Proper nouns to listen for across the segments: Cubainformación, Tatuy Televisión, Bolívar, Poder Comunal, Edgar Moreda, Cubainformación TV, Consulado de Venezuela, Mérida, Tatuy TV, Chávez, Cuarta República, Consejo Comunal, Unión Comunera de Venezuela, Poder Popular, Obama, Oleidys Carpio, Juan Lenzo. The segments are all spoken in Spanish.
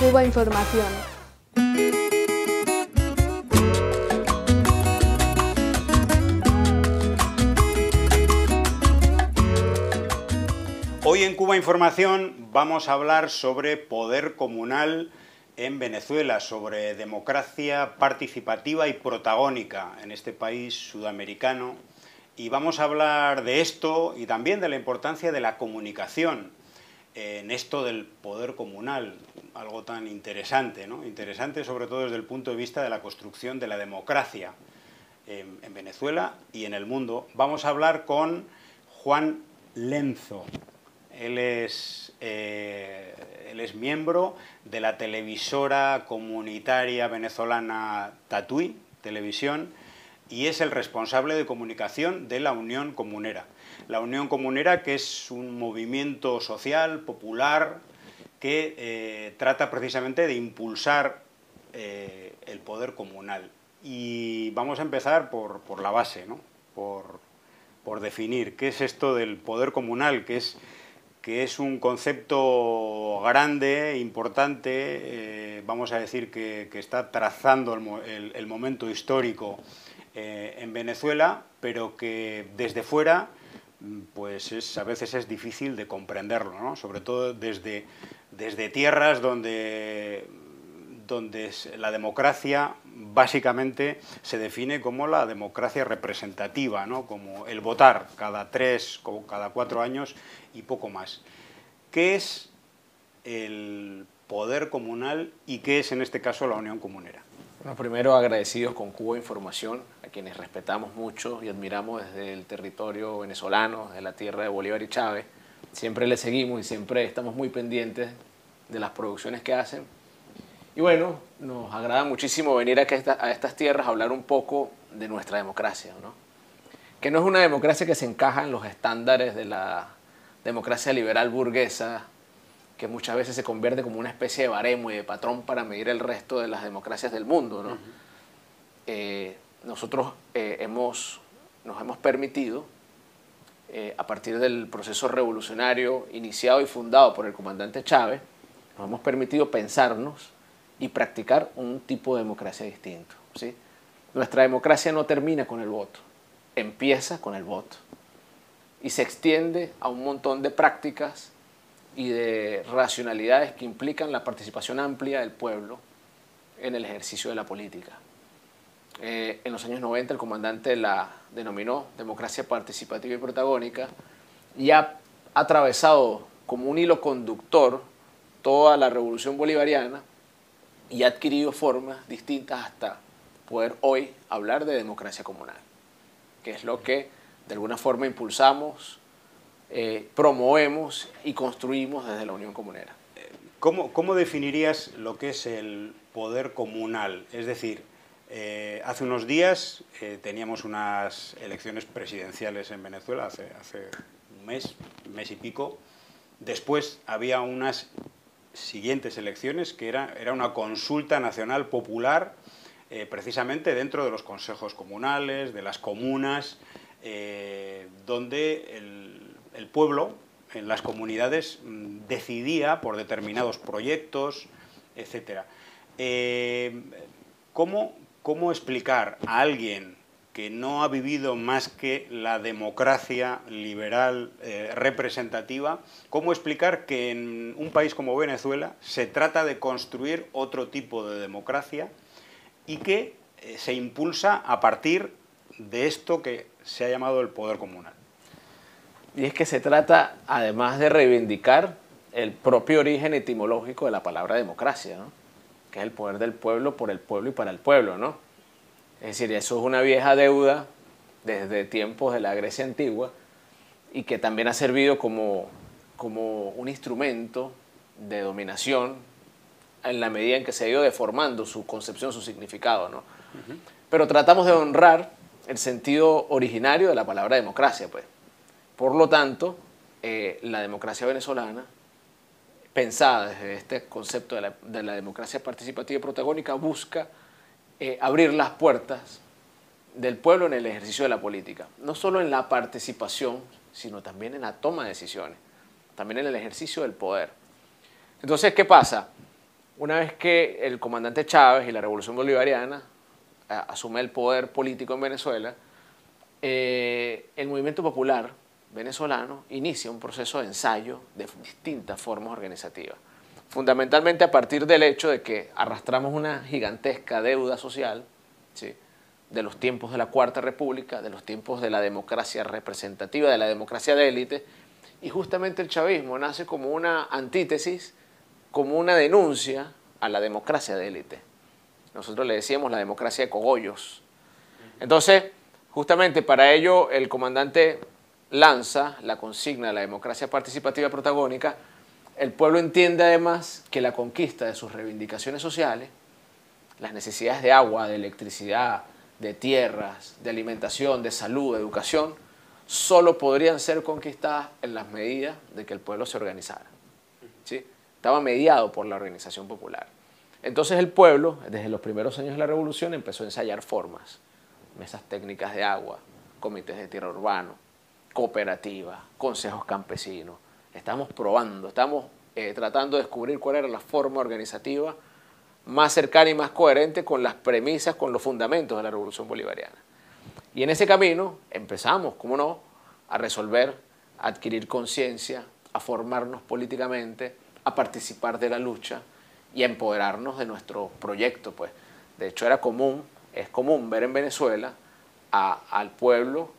Cubainformación. Hoy en Cubainformación vamos a hablar sobre poder comunal en Venezuela, sobre democracia participativa y protagónica en este país sudamericano. Y vamos a hablar de esto y también de la importancia de la comunicación en esto del poder comunal, algo tan interesante, ¿no? Interesante sobre todo desde el punto de vista de la construcción de la democracia en Venezuela y en el mundo. Vamos a hablar con Juan Lenzo. Él es miembro de la televisora comunitaria venezolana Tatuy Televisión y es el responsable de comunicación de la Unión Comunera. La Unión Comunera, que es un movimiento social, popular, que trata precisamente de impulsar el poder comunal. Y vamos a empezar por la base, ¿no? por definir qué es esto del poder comunal, que es un concepto grande, importante, vamos a decir que está trazando el momento histórico en Venezuela, pero que desde fuera pues a veces es difícil de comprenderlo, ¿no? Sobre todo desde tierras donde la democracia básicamente se define como la democracia representativa, ¿no? Como el votar cada 4 años y poco más. ¿Qué es el poder comunal y qué es en este caso la Unión Comunera? Bueno, primero agradecidos con Cubainformación, a quienes respetamos mucho y admiramos desde el territorio venezolano, desde la tierra de Bolívar y Chávez. Siempre les seguimos y siempre estamos muy pendientes de las producciones que hacen. Y bueno, nos agrada muchísimo venir a estas tierras a hablar un poco de nuestra democracia, ¿no? Que no es una democracia que se encaja en los estándares de la democracia liberal burguesa, que muchas veces se convierte como una especie de baremo y de patrón para medir el resto de las democracias del mundo, ¿no? Uh-huh. Nosotros nos hemos permitido, a partir del proceso revolucionario iniciado y fundado por el comandante Chávez, nos hemos permitido pensarnos y practicar un tipo de democracia distinto, ¿sí? Nuestra democracia no termina con el voto, empieza con el voto y se extiende a un montón de prácticas y de racionalidades que implican la participación amplia del pueblo en el ejercicio de la política. En los años 90 el comandante la denominó democracia participativa y protagónica y ha atravesado como un hilo conductor toda la revolución bolivariana y ha adquirido formas distintas hasta poder hoy hablar de democracia comunal, que es lo que de alguna forma impulsamos, promovemos y construimos desde la Unión Comunera. ¿Cómo definirías lo que es el poder comunal? Es decir, hace unos días teníamos unas elecciones presidenciales en Venezuela, hace un mes y pico. Después había unas siguientes elecciones, que era una consulta nacional popular, precisamente dentro de los consejos comunales, de las comunas, donde el pueblo, en las comunidades, decidía por determinados proyectos, etc. ¿Cómo explicar a alguien que no ha vivido más que la democracia liberal representativa, cómo explicar que en un país como Venezuela se trata de construir otro tipo de democracia y que se impulsa a partir de esto que se ha llamado el poder comunal? Y es que se trata, además de reivindicar el propio origen etimológico de la palabra democracia, ¿no? Que es el poder del pueblo, por el pueblo y para el pueblo, ¿no? Es decir, eso es una vieja deuda desde tiempos de la Grecia antigua y que también ha servido como un instrumento de dominación en la medida en que se ha ido deformando su concepción, su significado, ¿no? Uh-huh. Pero tratamos de honrar el sentido originario de la palabra democracia, pues. Por lo tanto, la democracia venezolana, pensada desde este concepto de la democracia participativa y protagónica, busca abrir las puertas del pueblo en el ejercicio de la política, no solo en la participación, sino también en la toma de decisiones, también en el ejercicio del poder. Entonces, ¿qué pasa? Una vez que el comandante Chávez y la revolución bolivariana asume el poder político en Venezuela, el movimiento popular venezolano inicia un proceso de ensayo de distintas formas organizativas, fundamentalmente a partir del hecho de que arrastramos una gigantesca deuda social, ¿sí?, de los tiempos de la Cuarta República, de los tiempos de la democracia representativa, de la democracia de élite, y justamente el chavismo nace como una antítesis, como una denuncia a la democracia de élite. Nosotros le decíamos la democracia de cogollos. Entonces, justamente para ello el comandante lanza la consigna de la democracia participativa protagónica. El pueblo entiende además que la conquista de sus reivindicaciones sociales, las necesidades de agua, de electricidad, de tierras, de alimentación, de salud, de educación, solo podrían ser conquistadas en las medidas de que el pueblo se organizara, ¿sí? Estaba mediado por la organización popular. Entonces el pueblo, desde los primeros años de la revolución, empezó a ensayar formas, mesas técnicas de agua, comités de tierra urbano, cooperativas, consejos campesinos. Estamos probando, estamos tratando de descubrir cuál era la forma organizativa más cercana y más coherente con las premisas, con los fundamentos de la revolución bolivariana. Y en ese camino empezamos, cómo no, a resolver, a adquirir conciencia, a formarnos políticamente, a participar de la lucha y a empoderarnos de nuestro proyecto, pues. De hecho era común, es común ver en Venezuela al pueblo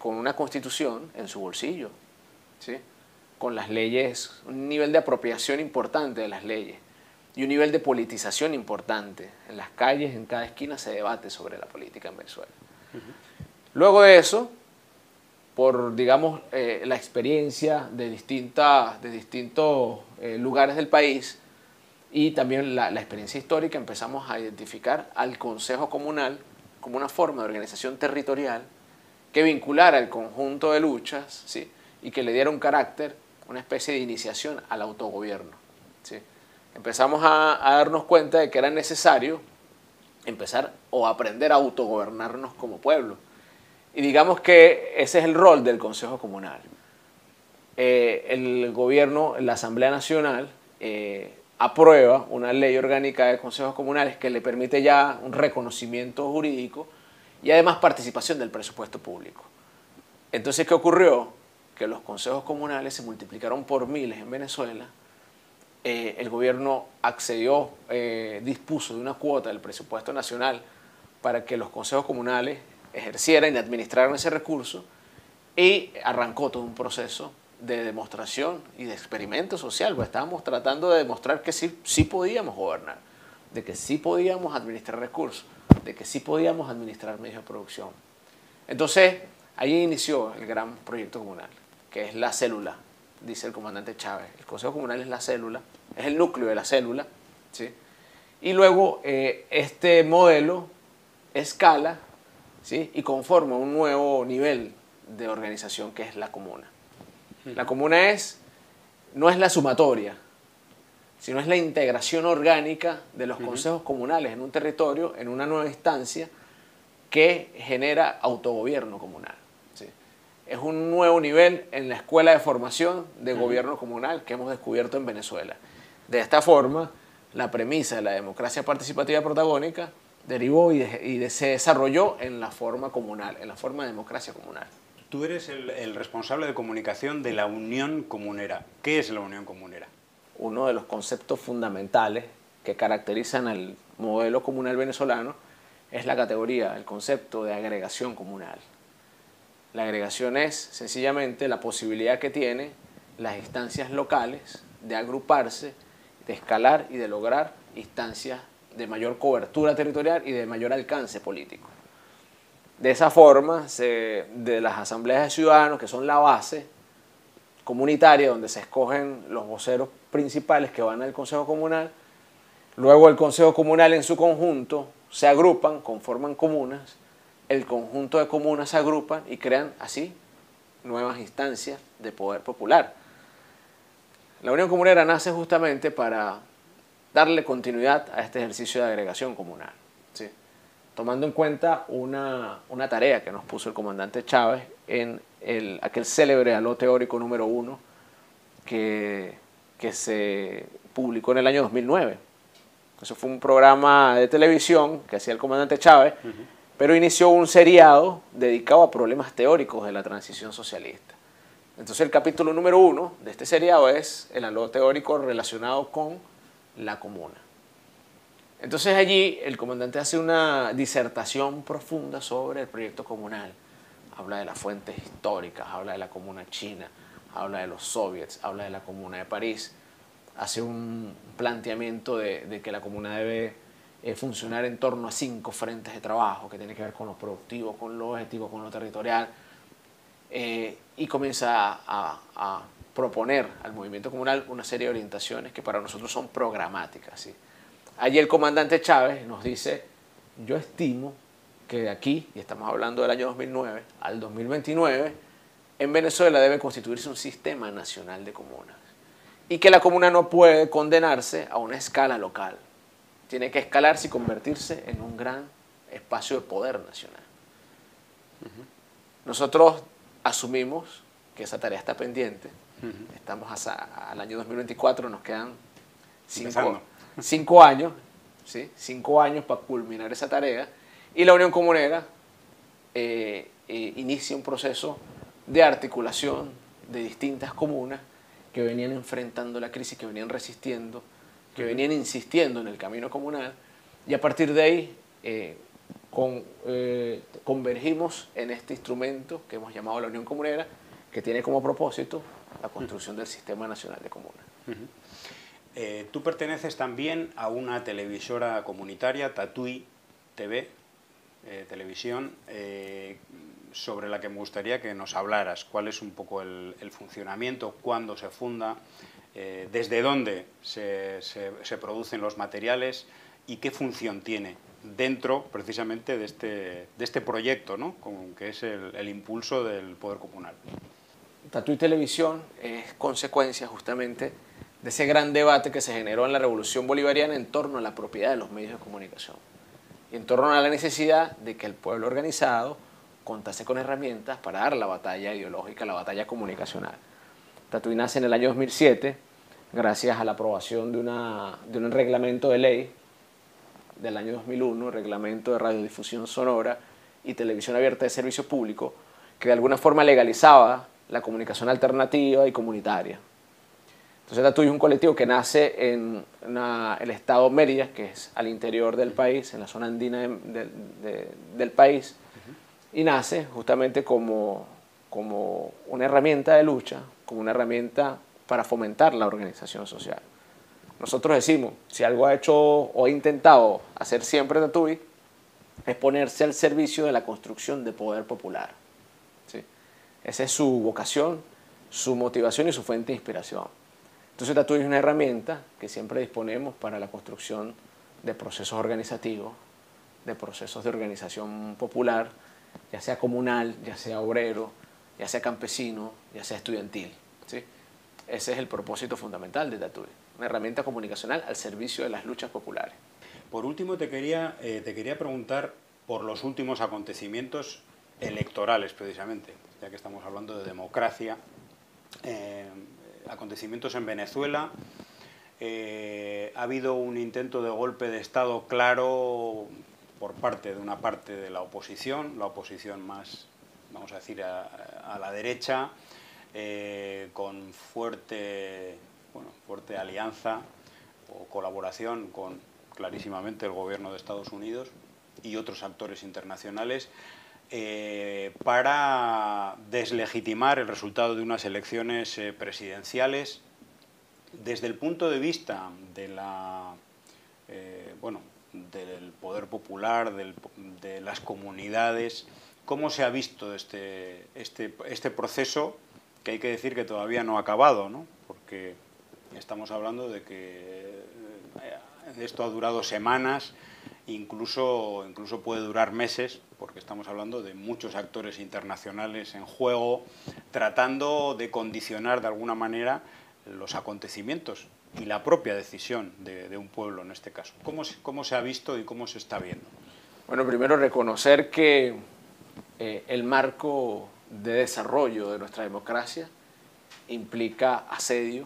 con una constitución en su bolsillo, ¿sí?, con las leyes, un nivel de apropiación importante de las leyes y un nivel de politización importante. En las calles, en cada esquina se debate sobre la política en Venezuela. Luego de eso, por, digamos, la experiencia de distintos lugares del país y también la experiencia histórica, empezamos a identificar al Consejo Comunal como una forma de organización territorial que vinculara el conjunto de luchas, ¿sí?, y que le diera un carácter, una especie de iniciación al autogobierno, ¿sí? Empezamos a darnos cuenta de que era necesario empezar o aprender a autogobernarnos como pueblo. Y digamos que ese es el rol del Consejo Comunal. El gobierno, la Asamblea Nacional, aprueba una ley orgánica de consejos comunales que le permite ya un reconocimiento jurídico y además participación del presupuesto público. Entonces, ¿qué ocurrió? Que los consejos comunales se multiplicaron por miles en Venezuela. El gobierno accedió, dispuso de una cuota del presupuesto nacional para que los consejos comunales ejercieran y administraran ese recurso, y arrancó todo un proceso de demostración y de experimento social. Pues estábamos tratando de demostrar que sí podíamos gobernar, de que sí podíamos administrar recursos, de que sí podíamos administrar medios de producción. Entonces, ahí inició el gran proyecto comunal, que es la célula, dice el comandante Chávez. El Consejo Comunal es la célula, es el núcleo de la célula, ¿sí? Y luego este modelo escala, ¿sí?, y conforma un nuevo nivel de organización que es la comuna. La comuna no es la sumatoria, sino es la integración orgánica de los consejos comunales en un territorio, en una nueva instancia que genera autogobierno comunal, ¿sí? Es un nuevo nivel en la escuela de formación de gobierno comunal que hemos descubierto en Venezuela. De esta forma, la premisa de la democracia participativa protagónica derivó y se desarrolló en la forma comunal, en la forma de democracia comunal. Tú eres el responsable de comunicación de la Unión Comunera. ¿Qué es la Unión Comunera? Uno de los conceptos fundamentales que caracterizan al modelo comunal venezolano es la categoría, el concepto de agregación comunal. La agregación es sencillamente la posibilidad que tienen las instancias locales de agruparse, de escalar y de lograr instancias de mayor cobertura territorial y de mayor alcance político. De esa forma, de las asambleas de ciudadanos, que son la base comunitaria donde se escogen los voceros principales que van al Consejo Comunal, luego el Consejo Comunal en su conjunto se agrupan, conforman comunas, el conjunto de comunas se agrupan y crean así nuevas instancias de poder popular. La Unión Comunera nace justamente para darle continuidad a este ejercicio de agregación comunal, ¿sí?, tomando en cuenta una tarea que nos puso el comandante Chávez en aquel célebre aló teórico número 1 que se publicó en el año 2009, Eso fue un programa de televisión que hacía el comandante Chávez, pero inició un seriado dedicado a problemas teóricos de la transición socialista. Entonces el capítulo número 1 de este seriado es el halo teórico relacionado con la comuna. Entonces allí el comandante hace una disertación profunda sobre el proyecto comunal. Habla de las fuentes históricas, habla de la comuna china, habla de los soviets, habla de la comuna de París. Hace un planteamiento de que la comuna debe funcionar en torno a 5 frentes de trabajo que tienen que ver con lo productivo, con lo objetivo, con lo territorial. Y comienza a proponer al movimiento comunal una serie de orientaciones que para nosotros son programáticas, ¿sí? Allí el comandante Chávez nos dice, yo estimo que de aquí, y estamos hablando del año 2009 al 2029, en Venezuela debe constituirse un sistema nacional de comunas y que la comuna no puede condenarse a una escala local. Tiene que escalarse y convertirse en un gran espacio de poder nacional. Nosotros asumimos que esa tarea está pendiente. Estamos al año 2024, nos quedan 5 años, ¿sí? 5 años para culminar esa tarea. Y la Unión Comunera inicia un proceso de articulación de distintas comunas que venían enfrentando la crisis, que venían resistiendo, que venían insistiendo en el camino comunal. Y a partir de ahí convergimos en este instrumento que hemos llamado la Unión Comunera, que tiene como propósito la construcción del Sistema Nacional de Comunas. Tú perteneces también a una televisora comunitaria, Tatuy TV, televisión, sobre la que me gustaría que nos hablaras. ¿Cuál es un poco el funcionamiento? ¿Cuándo se funda? ¿Desde dónde se producen los materiales? ¿Y qué función tiene dentro, precisamente, de este proyecto, ¿no? Que es el impulso del Poder Comunal? Tatuy Televisión es consecuencia, justamente, de ese gran debate que se generó en la Revolución Bolivariana en torno a la propiedad de los medios de comunicación y en torno a la necesidad de que el pueblo organizado contase con herramientas para dar la batalla ideológica, la batalla comunicacional. Tatuy nace en el año 2007 gracias a la aprobación de un reglamento de ley del año 2001, reglamento de radiodifusión sonora y televisión abierta de servicio público, que de alguna forma legalizaba la comunicación alternativa y comunitaria. Entonces Tatuy es un colectivo que nace en el estado Mérida, que es al interior del país, en la zona andina del país, y nace justamente como una herramienta de lucha, como una herramienta para fomentar la organización social. Nosotros decimos, si algo ha hecho o ha intentado hacer siempre Tatuy, es ponerse al servicio de la construcción de poder popular, ¿sí? Esa es su vocación, su motivación y su fuente de inspiración. Entonces Tatuy es una herramienta que siempre disponemos para la construcción de procesos organizativos, de procesos de organización popular, ya sea comunal, ya sea obrero, ya sea campesino, ya sea estudiantil, ¿sí? Ese es el propósito fundamental de Tatuy, una herramienta comunicacional al servicio de las luchas populares. Por último, te quería preguntar por los últimos acontecimientos electorales, precisamente, ya que estamos hablando de democracia, acontecimientos en Venezuela. Ha habido un intento de golpe de Estado claro por parte de una parte de la oposición más, vamos a decir, a la derecha, con fuerte alianza o colaboración con, clarísimamente, el gobierno de Estados Unidos y otros actores internacionales para deslegitimar el resultado de unas elecciones presidenciales desde el punto de vista de del poder popular, de las comunidades. ¿Cómo se ha visto este proceso? Que hay que decir que todavía no ha acabado, ¿no? Porque estamos hablando de que esto ha durado semanas, incluso puede durar meses, porque estamos hablando de muchos actores internacionales en juego, tratando de condicionar de alguna manera los acontecimientos y la propia decisión de un pueblo en este caso. ¿Cómo se ha visto y cómo se está viendo? Bueno, primero reconocer que el marco de desarrollo de nuestra democracia implica asedio,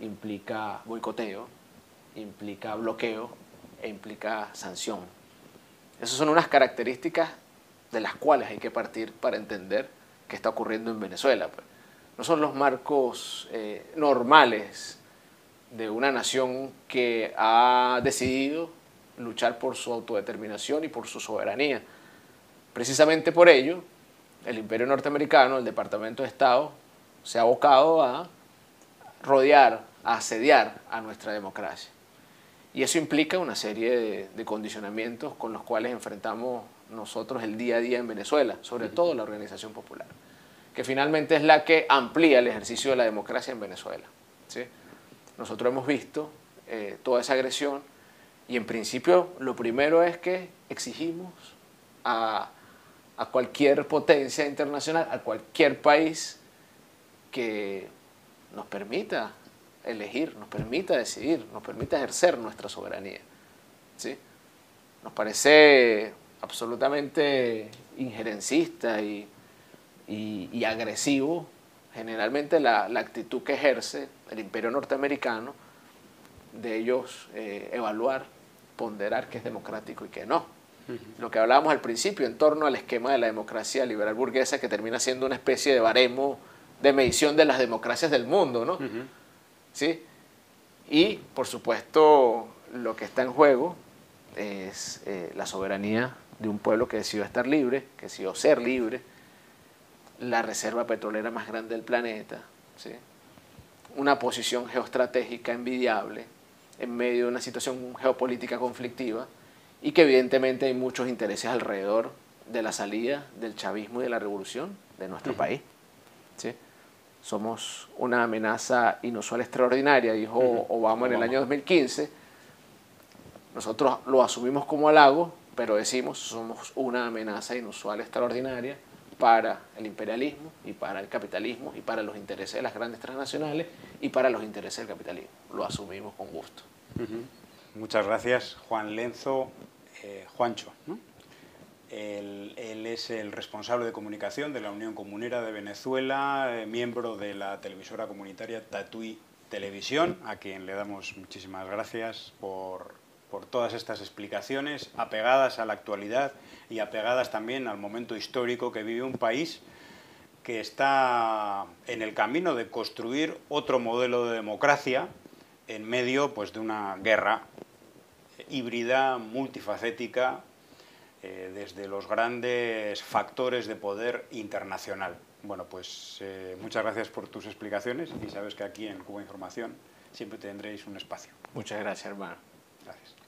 implica boicoteo, implica bloqueo, e implica sanción. Esas son unas características de las cuales hay que partir para entender qué está ocurriendo en Venezuela. No son los marcos normales de una nación que ha decidido luchar por su autodeterminación y por su soberanía. Precisamente por ello, el Imperio norteamericano, el Departamento de Estado, se ha abocado a rodear, a asediar a nuestra democracia. Y eso implica una serie de condicionamientos con los cuales enfrentamos nosotros el día a día en Venezuela, sobre todo la Organización Popular, que finalmente es la que amplía el ejercicio de la democracia en Venezuela, ¿sí? Nosotros hemos visto toda esa agresión y en principio lo primero es que exigimos a cualquier potencia internacional, a cualquier país que nos permita elegir, nos permita decidir, nos permita ejercer nuestra soberanía, ¿sí? Nos parece absolutamente injerencista y agresivo generalmente la actitud que ejerce el Imperio norteamericano de ellos evaluar, ponderar qué es democrático y qué no. Lo que hablábamos al principio en torno al esquema de la democracia liberal burguesa que termina siendo una especie de baremo de medición de las democracias del mundo, ¿no? ¿Sí? Y, por supuesto, lo que está en juego es la soberanía de un pueblo que decidió estar libre, que decidió ser libre, la reserva petrolera más grande del planeta, ¿sí? Una posición geoestratégica envidiable en medio de una situación geopolítica conflictiva y que evidentemente hay muchos intereses alrededor de la salida del chavismo y de la revolución de nuestro país, ¿sí? Somos una amenaza inusual extraordinaria, dijo Obama en el año 2015. Nosotros lo asumimos como halago, pero decimos somos una amenaza inusual extraordinaria para el imperialismo y para el capitalismo y para los intereses de las grandes transnacionales y para los intereses del capitalismo. Lo asumimos con gusto. Muchas gracias, Juan Lenzo. Juancho, ¿no? Él es el responsable de comunicación de la Unión Comunera de Venezuela, miembro de la televisora comunitaria Tatuy Televisión, a quien le damos muchísimas gracias por todas estas explicaciones apegadas a la actualidad y apegadas también al momento histórico que vive un país que está en el camino de construir otro modelo de democracia en medio, pues, de una guerra híbrida, multifacética, desde los grandes factores de poder internacional. Bueno, pues muchas gracias por tus explicaciones y sabes que aquí en Cuba Información siempre tendréis un espacio. Muchas gracias, hermano. Gracias.